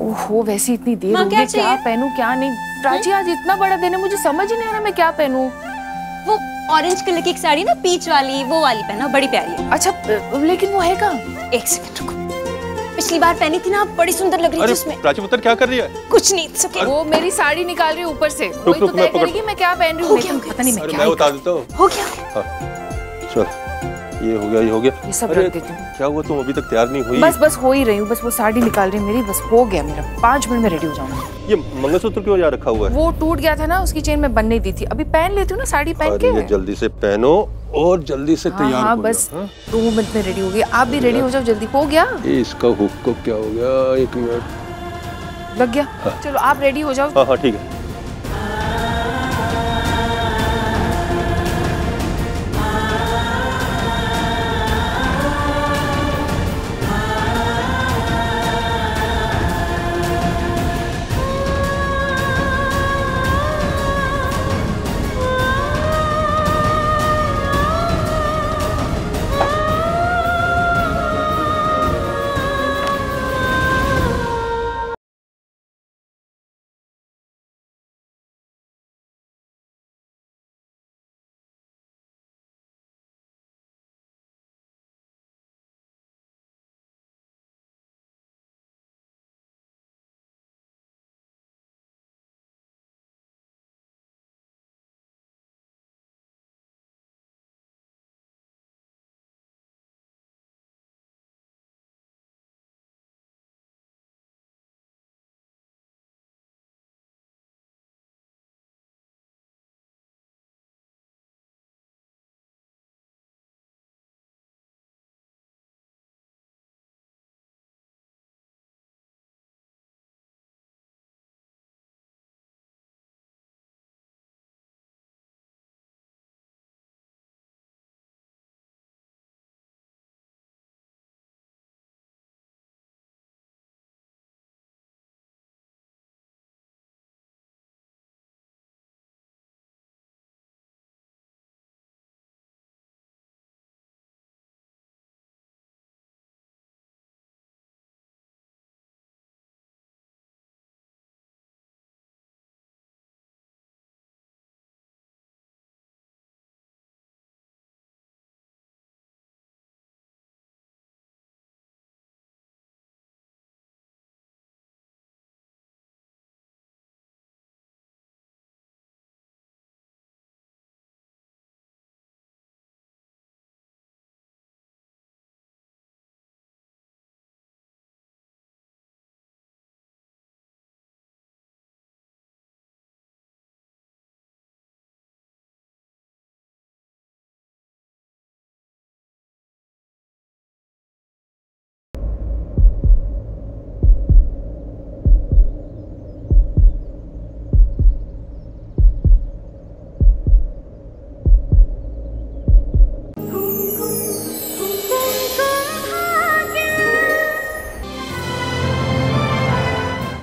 ओहो वैसी इतनी देर हो गई, क्या पहनूं क्या नहीं। प्राची आज इतना बड़ा दिन है, मुझे समझ ही नहीं आ रहा मैं क्या पहनूं। वो ऑरेंज कलर की एक साड़ी ना, पीच वाली, वो वाली पहना, बड़ी प्यारी है। अच्छा लेकिन वो है कहाँ? एक सेकंड रुको, पिछली बार पहनी थी ना आप, बड़ी सुंदर लग रही थी उसमें। प्राची पुत्र क्या कर रही है? कुछ नहीं, सके वो मेरी साड़ी निकाल रही है ऊपर से, वही तो तय करेगी मैं क्या पहन रही हूँ। पता नहीं मैं बता देता हूँ ये हो गया ये हो गया, ये सब रख देती हूँ। क्या हुआ तुम अभी तक तैयार नहीं हुई? बस हो ही रही हूँ, बस वो साड़ी निकाल रही मेरी, बस हो गया मेरा, 5 मिनट में रेडी हो जाऊंगी। ये मंगलसूत्र क्यों यहाँ रखा हुआ है? वो टूट गया था ना, उसकी चेन मैं बनने दी थी, अभी पहन लेती हूँ ना साड़ी पहन के। जल्दी से पहनो और जल्दी से तैयार। हाँ बस 2 मिनट में रेडी हो गई, आप भी रेडी हो जाओ जल्दी। हो गया इसका हुक को क्या हो गया, 1 मिनट लग गया। चलो आप रेडी हो जाओ। हाँ ठीक है।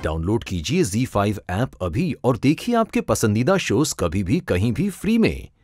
डाउनलोड कीजिए Z5 ऐप अभी और देखिए आपके पसंदीदा शोज कभी भी कहीं भी फ्री में।